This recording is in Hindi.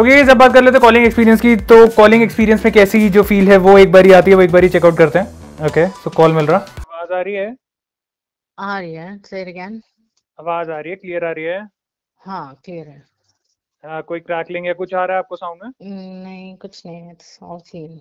ओके, जब बात कर लेते हैं कॉलिंग एक्सपीरियंस की, तो कॉलिंग एक्सपीरियंस में कैसी जो फील है वो एक बारी आती है, वो एक बारी चेकआउट करते हैं। ओके, सो कॉल मिल रहा, आवाज आ रही है? आ रही है, से अगेन आवाज आ रही है, क्लियर आ रही है? हां क्लियर है। कोई क्रैकलिंग या कुछ आ रहा है आपको साउंड में? नहीं, कुछ नहीं है, इट्स ऑल क्लीन।